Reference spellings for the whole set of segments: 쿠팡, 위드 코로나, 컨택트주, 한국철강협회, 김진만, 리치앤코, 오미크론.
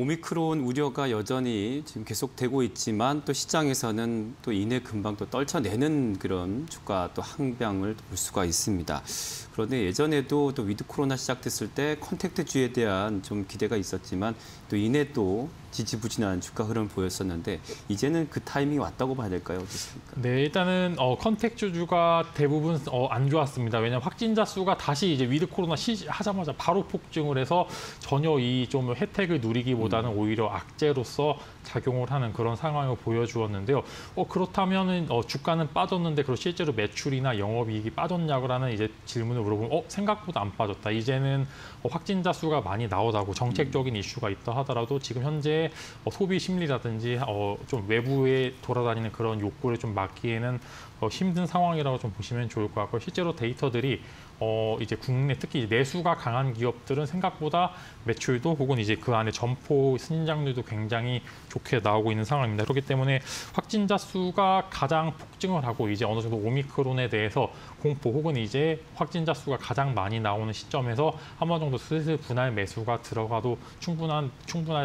오미크론 우려가 여전히 지금 계속되고 있지만 또 시장에서는 또 이내 금방 또 떨쳐내는 그런 주가 또 항변을 볼 수가 있습니다. 그런데 예전에도 또 위드 코로나 시작됐을 때 컨택트주에 대한 좀 기대가 있었지만 또 이내 또 지지부진한 주가 흐름 보였었는데 이제는 그 타이밍이 왔다고 봐야 될까요? 어떻습니까? 네, 일단은 컨택주주가 대부분 안 좋았습니다. 왜냐하면 확진자 수가 다시 이제 위드 코로나 시작하자마자 바로 폭증을 해서 전혀 이 좀 혜택을 누리기보다는 오히려 악재로서 작용을 하는 그런 상황을 보여주었는데요. 그렇다면은 주가는 빠졌는데 그리고 실제로 매출이나 영업이익이 빠졌냐고라는 이제 질문을 물어보면 생각보다 안 빠졌다. 이제는 확진자 수가 많이 나오다고 정책적인 이슈가 있다 하더라도 지금 현재 소비 심리라든지 좀 외부에 돌아다니는 그런 욕구를 좀 막기에는 힘든 상황이라고 좀 보시면 좋을 것 같고 실제로 데이터들이 이제 국내 특히 내수가 강한 기업들은 생각보다 매출도 혹은 이제 그 안에 점포 신장률도 굉장히 좋게 나오고 있는 상황입니다. 그렇기 때문에 확진자 수가 가장 폭증을 하고 이제 어느 정도 오미크론에 대해서 공포 혹은 이제 확진자 수가 가장 많이 나오는 시점에서 한 번 정도 슬슬 분할 매수가 들어가도 충분한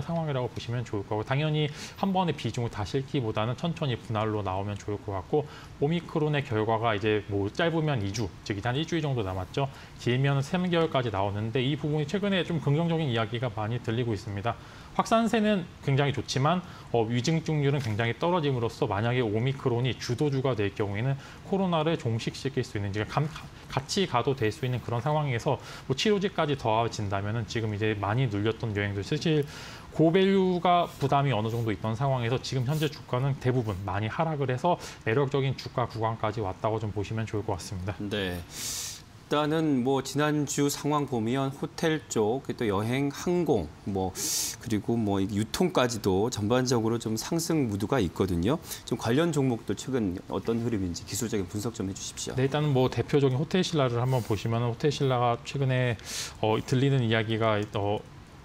상황이라고 보시면 좋을 거고 당연히 한 번에 비중을 다 실기보다는 천천히 분할로 나오면 좋을 것 같고 오미크론의 결과가 이제 뭐 짧으면 2주, 즉 한 일주일 정도 남았죠. 길면 3개월까지 나오는데 이 부분이 최근에 좀 긍정적인 이야기가 많이 들리고 있습니다. 확산세는 굉장히 좋지만 위중증률은 굉장히 떨어짐으로써 만약에 오미크론이 주도주가 될 경우에는 코로나를 종식시킬 수 있는, 같이 가도 될 수 있는 그런 상황에서 뭐 치료제까지 더해진다면 지금 이제 많이 눌렸던 여행도 사실 고밸류가 부담이 어느 정도 있던 상황에서 지금 현재 주가는 대부분 많이 하락을 해서 매력적인 주가 구간까지 왔다고 좀 보시면 좋을 것 같습니다. 네. 일단은 뭐 지난주 상황 보면 호텔 쪽, 또 여행, 항공, 뭐 그리고 뭐 유통까지도 전반적으로 좀 상승 무드가 있거든요. 좀 관련 종목도 최근 어떤 흐름인지 기술적인 분석 좀 해주십시오. 네, 일단은 뭐 대표적인 호텔신라를 한번 보시면 호텔신라가 최근에 들리는 이야기가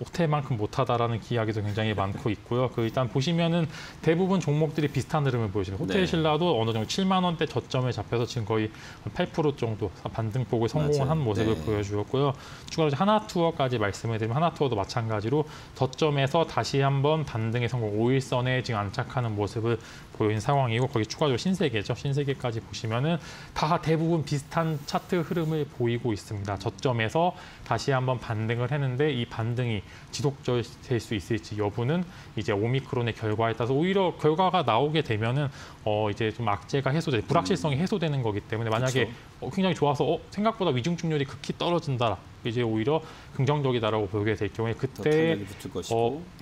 호텔만큼 못하다라는 이야기도 굉장히 많고 있고요. 일단 보시면은 대부분 종목들이 비슷한 흐름을 보여줍니다. 호텔신라도 네. 어느 정도 7만 원대 저점에 잡혀서 지금 거의 8% 정도 반등폭을 성공한 모습을 네. 보여주었고요. 추가로 하나투어까지 말씀을 드리면 하나투어도 마찬가지로 저점에서 다시 한번 반등의 성공, 5일선에 지금 안착하는 모습을 보인 상황이고 거기 추가적으로 신세계죠. 신세계까지 보시면은 다 대부분 비슷한 차트 흐름을 보이고 있습니다. 저점에서 다시 한번 반등을 했는데 이 반등이 지속될 수 있을지 여부는 이제 오미크론의 결과에 따라서 오히려 결과가 나오게 되면은 이제 좀 악재가 해소돼 불확실성이 해소되는 거기 때문에 만약에 그쵸. 굉장히 좋아서 생각보다 위중증률이 극히 떨어진다. 이제 오히려 긍정적이다라고 보게 될 경우에 그때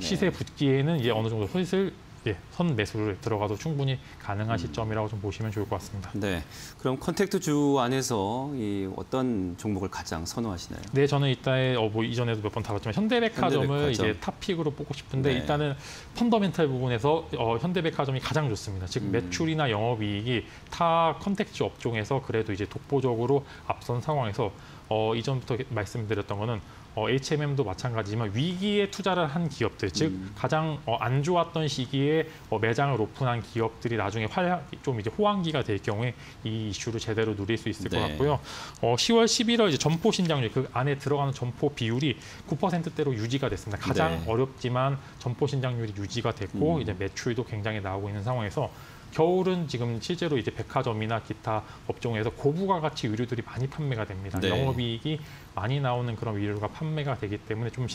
시세 붙기에는 이제 어느 정도 슬슬 선 매수를 들어가도 충분히 가능한 시점이라고 좀 보시면 좋을 것 같습니다. 네, 그럼 컨택트주 안에서 어떤 종목을 가장 선호하시나요? 네, 저는 일단 이전에도 몇 번 다뤘지만 현대백화점을 이제 탑픽으로 뽑고 싶은데 네. 일단은 펀더멘탈 부분에서 현대백화점이 가장 좋습니다. 즉 매출이나 영업이익이 타 컨택트주 업종에서 그래도 이제 독보적으로 앞선 상황에서 이전부터 말씀드렸던 거는 HMM도 마찬가지지만 위기에 투자를 한 기업들, 즉 가장 안 좋았던 시기에 매장을 오픈한 기업들이 나중에 좀 이제 호황기가 될 경우에 이 이슈를 제대로 누릴 수 있을 네. 것 같고요. 10월, 11월 이제 점포 신장률, 그 안에 들어가는 점포 비율이 9%대로 유지가 됐습니다. 가장 네. 어렵지만 점포 신장률이 유지가 됐고 이제 매출도 굉장히 나오고 있는 상황에서 겨울은 지금 실제로 이제 백화점이나 기타 업종에서 고부가 가치 의류들이 많이 판매가 됩니다. 네. 영업이익이 많이 나오는 그런 의류가 판매가 되기 때문에 좀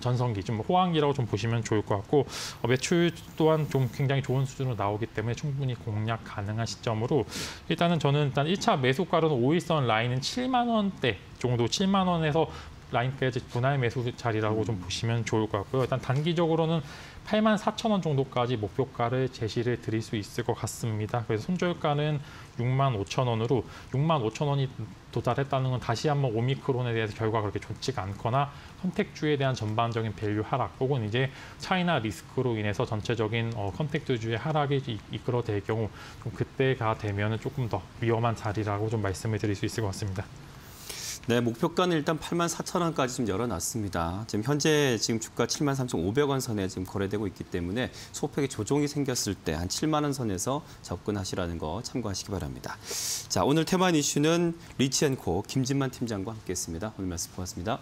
전성기, 좀 호황기라고 좀 보시면 좋을 것 같고 매출 또한 좀 굉장히 좋은 수준으로 나오기 때문에 충분히 공략 가능한 시점으로 일단은 저는 1차 매수가로는 5일선 라인은 7만 원대 정도, 7만 원에서 라인까지 분할 매수 자리라고 좀 보시면 좋을 것 같고요. 일단 단기적으로는 84,000원 정도까지 목표가를 제시를 드릴 수 있을 것 같습니다. 그래서 손절가는 65,000원으로 65,000원이 도달했다는 건 다시 한번 오미크론에 대해서 결과가 그렇게 좋지가 않거나 컨택주에 대한 전반적인 밸류 하락 혹은 이제 차이나 리스크로 인해서 전체적인 컨택주의 하락이 이끌어될 경우 좀 그때가 되면은 조금 더 위험한 자리라고 좀 말씀을 드릴 수 있을 것 같습니다. 네, 목표가는 일단 84,000원까지 좀 열어놨습니다. 지금 현재 지금 주가 73,500원 선에 지금 거래되고 있기 때문에 소폭의 조정이 생겼을 때 한 7만 원 선에서 접근하시라는 거 참고하시기 바랍니다. 자, 오늘 테마 이슈는 리치앤코 김진만 팀장과 함께했습니다. 오늘 말씀 고맙습니다.